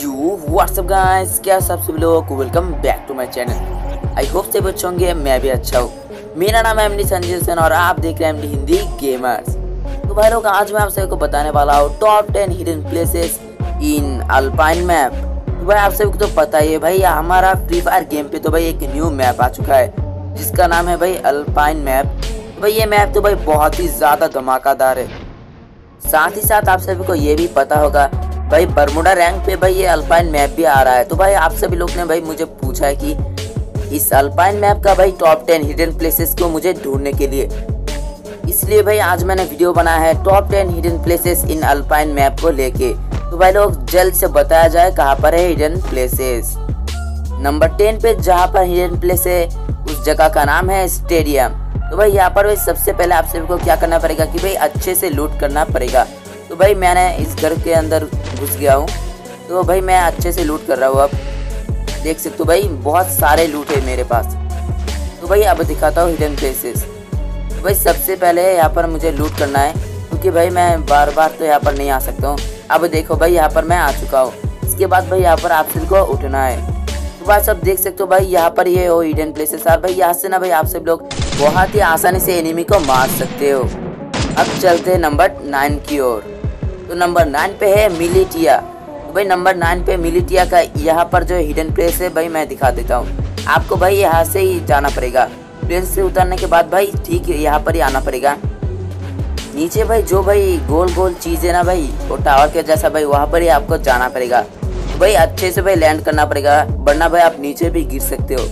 You WhatsApp guys, क्या सब सभी लोग welcome back to my channel. I hope सब अच्छे होंगे, मैं भी अच्छा हूँ। मेरा नाम है मिनी संजय सिंह और आप देख रहे हैं मिनी हिंदी गेमर्स। तो भाई लोग, आज मैं आप सभी को बताने वाला हूँ top 10 hidden places in Alpine map. तो भाई आप सभी को तो पता ही है भाई, हमारा फ्री फायर गेम पे तो भाई एक न्यू मैप आ चुका है जिसका नाम है भाई अल्पाइन मैप। तो भाई ये मैप तो भाई बहुत ही ज़्यादा धमाकेदार है। साथ ही साथ आप सभी को ये भी पता होगा भाई, बर्मुडा रैंक पे भाई ये अल्पाइन मैप भी आ रहा है। तो भाई आप सभी लोग ने भाई मुझे पूछा है कि इस अल्पाइन मैप का भाई टॉप 10 हिडन प्लेसेस को मुझे ढूंढने के लिए, इसलिए भाई आज मैंने वीडियो बनाया है top 10 hidden places in Alpine map को लेके। तो भाई लोग जल्द से बताया जाए कहाँ पर है हिडन प्लेसेस। नंबर 10 पे जहाँ पर हिडन प्लेस है उस जगह का नाम है स्टेडियम। तो भाई यहाँ पर भाई सबसे पहले आप सभी को क्या करना पड़ेगा कि भाई अच्छे से लूट करना पड़ेगा। तो भाई मैंने इस घर के अंदर घुस गया हूँ, तो भाई मैं अच्छे से लूट कर रहा हूँ। अब देख सकते हो भाई बहुत सारे लूट है मेरे पास। तो भाई अब दिखाता हूँ हिडन प्लेसेस। तो भाई सबसे पहले यहाँ पर मुझे लूट करना है क्योंकि भाई मैं बार बार तो यहाँ पर नहीं आ सकता हूँ। अब देखो भाई यहाँ पर मैं आ चुका हूँ। इसके बाद भाई यहाँ पर आप सभी को उठना है। तो भाई सब देख सकते हो भाई यहाँ पर ये हो हिडन प्लेसेस। और भाई यहाँ से ना भाई आप सब लोग बहुत ही आसानी से एनिमी को मार सकते हो। अब चलते हैं नंबर 9 की ओर। तो नंबर 9 पे है मिलिटिया। तो भाई नंबर 9 पे मिलिटिया का यहाँ पर जो हिडन प्लेस है भाई मैं दिखा देता हूँ आपको। भाई यहाँ से ही जाना पड़ेगा, प्लेन से उतरने के बाद भाई ठीक है यहाँ पर ही आना पड़ेगा। नीचे भाई जो भाई गोल गोल चीज़ है ना भाई, वो टावर के जैसा भाई, वहाँ पर ही आपको जाना पड़ेगा। तो भाई अच्छे से भाई लैंड करना पड़ेगा, वरना भाई आप नीचे भी गिर सकते हो।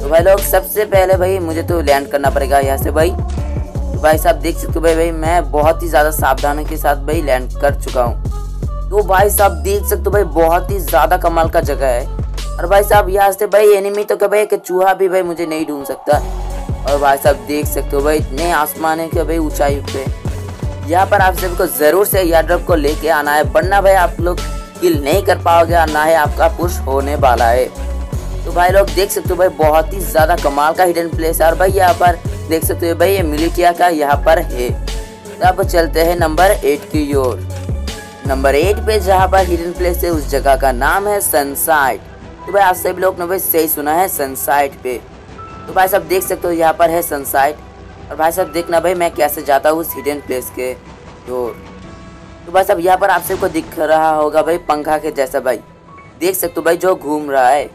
तो भाई लोग सबसे पहले भाई मुझे तो लैंड करना पड़ेगा यहाँ से भाई। तो भाई साहब देख सकते हो भाई मैं बहुत ही ज़्यादा सावधानी के साथ भाई लैंड कर चुका हूँ। तो भाई साहब देख सकते हो भाई बहुत ही ज़्यादा कमाल का जगह है। और भाई साहब यहाँ से भाई एनिमी तो भाई एक चूहा भी भाई मुझे नहीं ढूंढ सकता। और भाई साहब देख सकते हो भाई इतने आसमान है कि भाई ऊँचाई पे। यहाँ पर आप सभी को ज़रूर से एयर ड्रॉप को लेके आना है, वरना भाई आप लोग किल नहीं कर पाओगे और ना ही आपका पुश होने वाला है। तो भाई लोग देख सकते हो भाई बहुत ही ज़्यादा कमाल का हिडन प्लेस है। और भाई यहाँ पर देख सकते हो भाई ये मिलिटिया का यहाँ पर है। अब चलते हैं नंबर 8 की ओर। नंबर 8 पे जहाँ पर हिडन प्लेस है उस जगह का नाम है सनसाइट। तो भाई आप सभी लोग ने भाई सही सुना है, सनसाइट पे। तो भाई साहब देख सकते हो यहाँ पर है सनसाइट। और भाई साहब देखना भाई मैं कैसे जाता हूँ उस हिडन प्लेस के ओर। तो भाई साहब यहाँ पर आप सबको दिख रहा होगा भाई पंखा के जैसा भाई, देख सकते हो भाई जो घूम रहा है।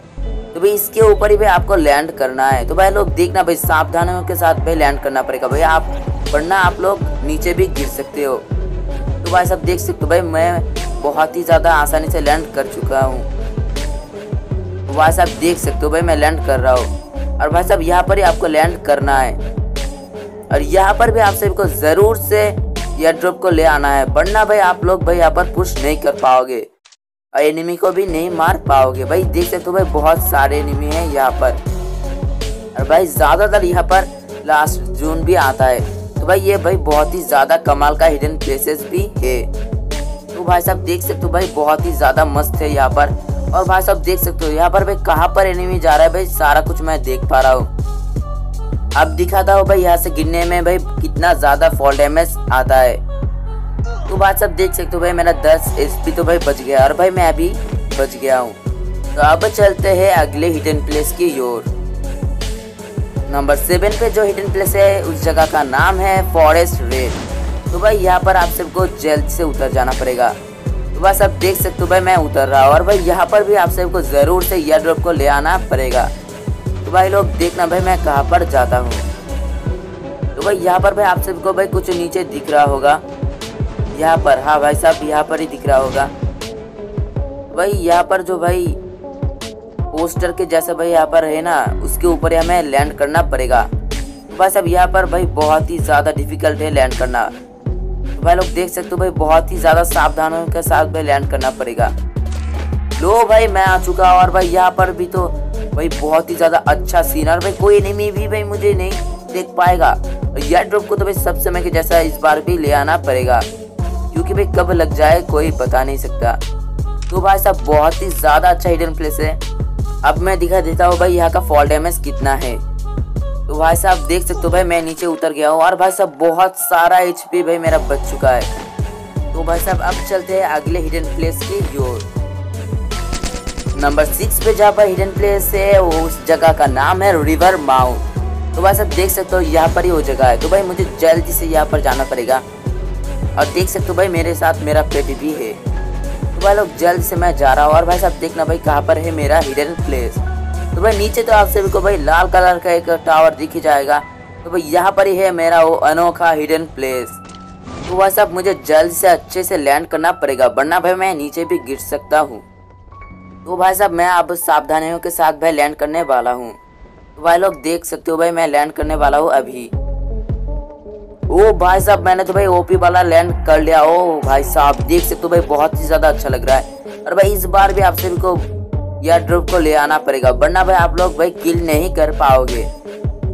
तो भाई इसके ऊपर ही भाई आपको लैंड करना है। तो भाई लोग देखना भाई सावधानियों के साथ भाई लैंड करना पड़ेगा भाई, आप वरना आप लोग नीचे भी गिर सकते हो। तो भाई सब देख सकते हो भाई मैं बहुत ही ज़्यादा आसानी से लैंड कर चुका हूँ। तो भाई साहब देख सकते हो भाई मैं लैंड कर रहा हूँ। और भाई साहब यहाँ पर ही आपको लैंड करना है। और यहाँ पर भी आप सबको ज़रूर से एयर ड्रॉप को ले आना है, वरना भाई आप लोग भाई यहाँ पर पुश नहीं कर पाओगे और एनिमी को भी नहीं मार पाओगे। भाई देख सकते हो भाई बहुत सारे एनिमी हैं यहाँ पर। और भाई ज़्यादातर यहाँ पर लास्ट जून भी आता है। तो भाई ये भाई बहुत ही ज़्यादा कमाल का हिडन प्लेसेस भी है। तो भाई साहब देख सकते हो भाई बहुत ही ज़्यादा मस्त है यहाँ पर। और भाई साहब देख सकते हो यहाँ पर भाई कहाँ पर एनिमी जा रहा है भाई सारा कुछ मैं देख पा रहा हूँ। अब दिखाता हूँ भाई यहाँ से गिरने में भाई कितना ज़्यादा फॉल डैमेज आता है। तो भाई साहब देख सकते हो भाई मेरा 10 एचपी तो भाई बच गया। और भाई मैं अभी बच गया हूँ। तो अब चलते हैं अगले हिडन प्लेस की ओर। नंबर 7 पे जो हिडन प्लेस है उस जगह का नाम है फॉरेस्ट रेड। तो भाई यहाँ पर आप सबको जल्द से उतर जाना पड़ेगा। तो भाई साहब देख सकते हो भाई मैं उतर रहा हूँ। और भाई यहाँ पर भी आप सबको ज़रूर से एयर ड्रॉप को ले आना पड़ेगा। तो भाई लोग देखना भाई मैं कहाँ पर जाता हूँ। तो भाई यहाँ पर भाई आप सबको भाई कुछ नीचे दिख रहा होगा यहाँ पर। हाँ भाई साहब यहाँ पर ही दिख रहा होगा भाई। यहाँ पर जो भाई पोस्टर के जैसा भाई यहाँ पर है ना, उसके ऊपर हमें लैंड करना पड़ेगा। तो भाई साहब यहाँ पर भाई बहुत ही ज़्यादा डिफिकल्ट है लैंड करना। तो भाई लोग देख सकते हो भाई बहुत ही ज़्यादा सावधानियों के साथ भाई लैंड करना पड़ेगा। लो भाई मैं आ चुका। और भाई यहाँ पर भी तो भाई बहुत ही ज़्यादा अच्छा सीन। और भाई कोई एनिमी भी भाई मुझे नहीं देख पाएगा। एयर ड्रॉप को तो भाई सब समय के जैसा इस बार भी ले आना पड़ेगा क्योंकि भाई कब लग जाए कोई पता नहीं सकता। तो भाई साहब बहुत ही ज़्यादा अच्छा हिडन प्लेस है। अब मैं दिखा देता हूँ भाई यहाँ का फॉल डैमेज कितना है। तो भाई साहब देख सकते हो भाई मैं नीचे उतर गया हूँ। और भाई साहब बहुत सारा एचपी भाई मेरा बच चुका है। तो भाई साहब अब चलते हैं अगले हिडन प्लेस की ओर। नंबर 6 पे जहाँ पर हिडन प्लेस है उस जगह का नाम है रिवर माउथ। तो भाई सब देख सकते हो यहाँ पर ही वो जगह है। तो भाई मुझे जल्दी से यहाँ पर जाना पड़ेगा और देख सकते हो भाई मेरे साथ मेरा पेट भी है। तो भाई लोग जल्द से मैं जा रहा हूँ और भाई साहब देखना भाई कहाँ पर है मेरा हिडन प्लेस। तो भाई नीचे तो आप सभी को भाई लाल कलर का एक टावर दिख ही जाएगा। तो भाई यहाँ पर ही है मेरा वो अनोखा हिडन प्लेस। तो भाई साहब मुझे जल्द से अच्छे से लैंड करना पड़ेगा वरना भाई मैं नीचे भी गिर सकता हूँ। तो भाई साहब मैं अब सावधानियों के साथ भाई लैंड करने वाला हूँ। तो भाई लोग देख सकते हो भाई मैं लैंड करने वाला हूँ अभी। ओ भाई साहब मैंने तो भाई ओपी वाला लैंड कर लिया। ओ भाई साहब देख सकते हो भाई बहुत ही ज़्यादा अच्छा लग रहा है। और भाई इस बार भी आप सभी को या ड्रॉप को ले आना पड़ेगा वरना भाई आप लोग भाई किल नहीं कर पाओगे।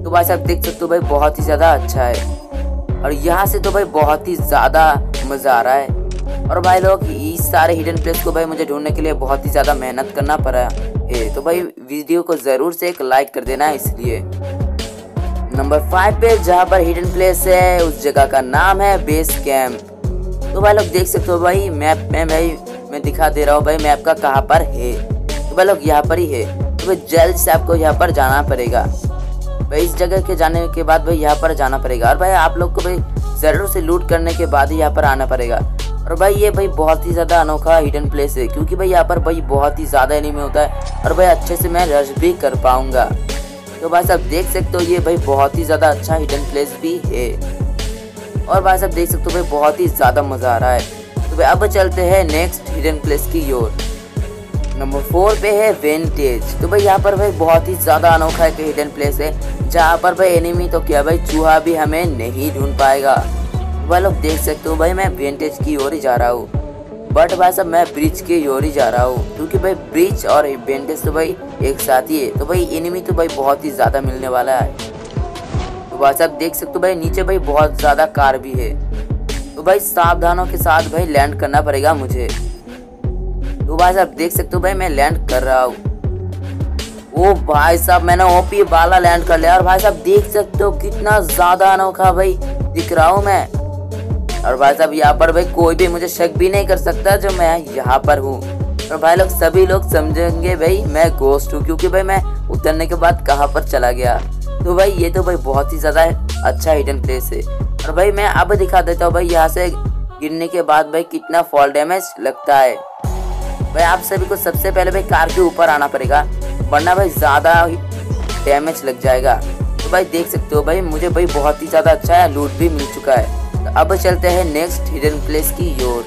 तो भाई साहब देख सकते हो भाई बहुत ही ज़्यादा अच्छा है और यहाँ से तो भाई बहुत ही ज़्यादा मज़ा आ रहा है। और भाई लोग इस सारे हिडन प्लेस को भाई मुझे ढूंढने के लिए बहुत ही ज़्यादा मेहनत करना पड़ा है। तो भाई वीडियो को ज़रूर से एक लाइक कर देना। इसलिए नंबर 5 पे जहाँ पर हिडन प्लेस है उस जगह का नाम है बेस कैम्प। तो भाई लोग देख सकते हो भाई मैप में भाई मैं दिखा दे रहा हूँ भाई मैप का कहाँ पर है। तो भाई लोग यहाँ पर ही है। तो भाई जल्द से आपको यहाँ पर जाना पड़ेगा। भाई इस जगह के जाने के बाद भाई यहाँ पर जाना पड़ेगा और भाई आप लोग को भाई ज़रूर से लूट करने के बाद ही यहाँ पर आना पड़ेगा। और भाई ये भाई बहुत ही ज़्यादा अनोखा हिडन प्लेस है क्योंकि भाई यहाँ पर भाई बहुत ही ज़्यादा एनिमी होता है और भाई अच्छे से मैं रश भी कर पाऊँगा। तो भाई साहब देख सकते हो ये भाई बहुत ही ज़्यादा अच्छा हिडन प्लेस भी है और भाई साहब देख सकते हो भाई बहुत ही ज़्यादा मज़ा आ रहा है। तो भाई अब चलते हैं नेक्स्ट हिडन प्लेस की ओर। नंबर 4 पे है वेंटेज। तो भाई यहाँ पर भाई बहुत ही ज़्यादा अनोखा एक हिडन प्लेस है जहाँ पर भाई एनिमी तो क्या भाई चूहा भी हमें नहीं ढूंढ पाएगा। तो भाई लोग देख सकते हो भाई मैं वेंटेज की ओर ही जा रहा हूँ बट भाई साहब मैं ब्रिज की ओर ही जा रहा हूँ क्योंकि भाई ब्रिज और वेंटेज तो भाई एक साथ ही है। तो भाई एनिमी तो भाई बहुत ही ज़्यादा मिलने वाला है। तो भाई साहब देख सकते हो भाई नीचे भाई बहुत ज़्यादा कार भी है। तो भाई सावधानों के साथ भाई लैंड करना पड़ेगा मुझे। तो भाई साहब देख सकते हो भाई मैं लैंड कर रहा हूँ। ओ भाई साहब मैंने ओपी वाला लैंड कर लिया और भाई साहब देख सकते हो कितना ज़्यादा अनोखा भाई दिख रहा हूँ मैं। और भाई साहब यहाँ पर भाई कोई भी मुझे शक भी नहीं कर सकता जो मैं यहाँ पर हूँ। और भाई लोग सभी लोग समझेंगे भाई मैं गोस्ट हूँ क्योंकि भाई मैं उतरने के बाद कहाँ पर चला गया। तो भाई ये तो भाई बहुत ही ज़्यादा अच्छा हिडन प्लेस है। और भाई मैं अब दिखा देता हूँ भाई यहाँ से गिरने के बाद भाई कितना फॉल डैमेज लगता है। भाई आप सभी को सबसे पहले भाई कार के ऊपर आना पड़ेगा वरना भाई ज़्यादा डैमेज लग जाएगा। तो भाई देख सकते हो भाई मुझे भाई बहुत ही ज़्यादा अच्छा लूट भी मिल चुका है। तो अब चलते हैं नेक्स्ट हिडन प्लेस की ओर।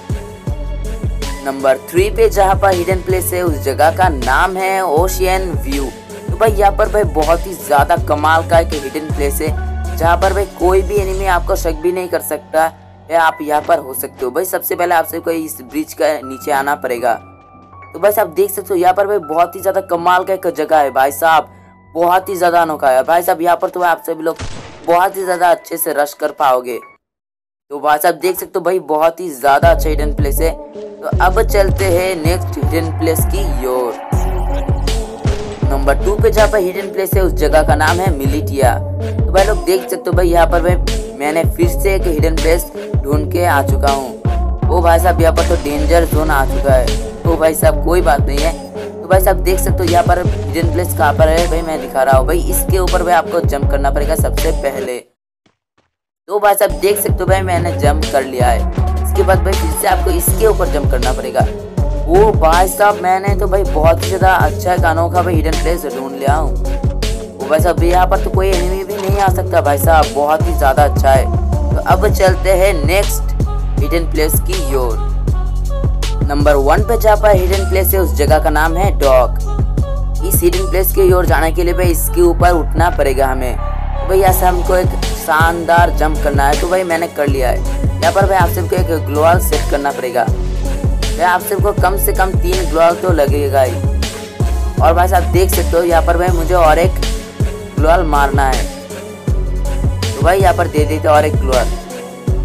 नंबर 3 पे जहाँ पर हिडन प्लेस है उस जगह का नाम है ओशियन व्यू। तो भाई यहाँ पर भाई बहुत ही ज़्यादा कमाल का एक हिडन प्लेस है जहाँ पर भाई कोई भी एनिमी आपको शक भी नहीं कर सकता या आप यहाँ पर हो सकते हो। भाई सबसे पहले आप सबको इस ब्रिज का नीचे आना पड़ेगा। तो भाई साहब देख सकते हो यहाँ पर भाई बहुत ही ज़्यादा कमाल का एक जगह है। भाई साहब बहुत ही ज़्यादा अनोखा है। भाई साहब यहाँ पर तो आप सभी लोग बहुत ही ज़्यादा अच्छे से रश कर पाओगे। तो भाई साहब देख सकते हो भाई बहुत ही ज़्यादा अच्छा हिडन प्लेस है। तो अब चलते हैं नेक्स्ट हिडन प्लेस की ओर। नंबर 2 पे जहाँ पर हिडन प्लेस है उस जगह का नाम है मिलिटिया। तो भाई लोग देख सकते हो भाई यहाँ पर भाई मैंने फिर से एक हिडन प्लेस ढूंढ के आ चुका हूँ। ओ भाई साहब यहाँ पर तो डेंजर जोन आ चुका है। तो भाई साहब कोई बात नहीं है। तो भाई साहब देख सकते हो यहाँ पर हिडन प्लेस कहाँ पर है भाई मैं दिखा रहा हूँ। भाई इसके ऊपर भाई आपको जंप करना पड़ेगा सबसे पहले। तो भाई साहब देख सकते हो भाई मैंने जंप कर लिया है। इसके बाद भाई फिर से आपको इसके ऊपर जंप करना पड़ेगा। वो भाई साहब मैंने तो भाई बहुत ही ज़्यादा अच्छा गानों का भाई हिडन प्लेस ढूंढ लिया हूँ। वो भाई साहब यहाँ पर तो कोई एनिमी भी नहीं आ सकता। भाई साहब बहुत ही ज़्यादा अच्छा है। तो अब चलते हैं नेक्स्ट हिडन प्लेस की ओर। नंबर 1 पे जहाँ पर हिडन प्लेस है उस जगह का नाम है डॉक। इस हिडन प्लेस की ओर जाने के लिए भाई इसके ऊपर उठना पड़ेगा हमें। भाई यहाँ से हमको एक शानदार जंप करना है। तो भाई मैंने कर लिया है। यहाँ पर भाई आप सबको एक ग्लोअल सेट करना पड़ेगा। भाई आप सबको कम से कम 3 ग्लोअल तो लगेगा ही। और भाई साहब देख सकते हो यहाँ पर भाई मुझे और एक ग्लोअल मारना है। तो भाई यहाँ पर दे देते और एक ग्लोअल।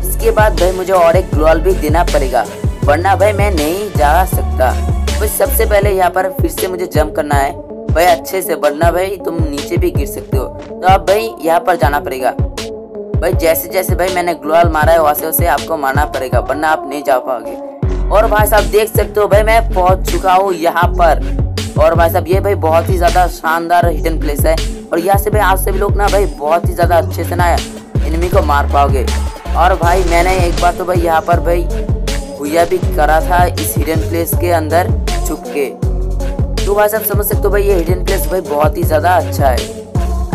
इसके बाद भाई मुझे और एक ग्लोअल भी देना पड़ेगा वरना भाई मैं नहीं जा सकता। भाई सबसे पहले यहाँ पर फिर से मुझे जंप करना है भाई अच्छे से वरना भाई तुम नीचे भी गिर सकते हो। तो अब भाई यहाँ पर जाना पड़ेगा। भाई जैसे जैसे भाई मैंने ग्लोअल मारा है वैसे वैसे आपको मारना पड़ेगा वरना आप नहीं जा पाओगे। और भाई साहब देख सकते हो भाई मैं पहुंच चुका हूँ यहाँ पर। और भाई साहब ये भाई बहुत ही ज़्यादा शानदार हिडन प्लेस है और यहाँ से भाई आप सभी लोग ना भाई बहुत ही ज़्यादा अच्छे से ना एनिमी को मार पाओगे। और भाई मैंने एक बार तो भाई यहाँ पर भाई हुआ भी करा था इस हिडन प्लेस के अंदर छुप के, तो भाई साहब समझ सकते हो भाई ये हिडन प्लेस भाई बहुत ही ज़्यादा अच्छा है।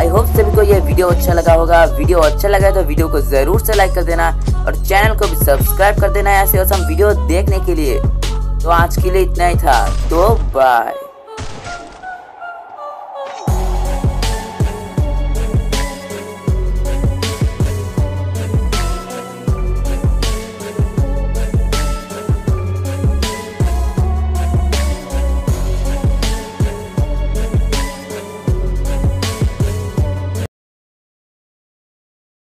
आई होप सभी को यह वीडियो अच्छा लगा होगा। वीडियो अच्छा लगा तो वीडियो को ज़रूर से लाइक कर देना और चैनल को भी सब्सक्राइब कर देना ऐसे औसम वीडियो देखने के लिए। तो आज के लिए इतना ही था, तो बाय।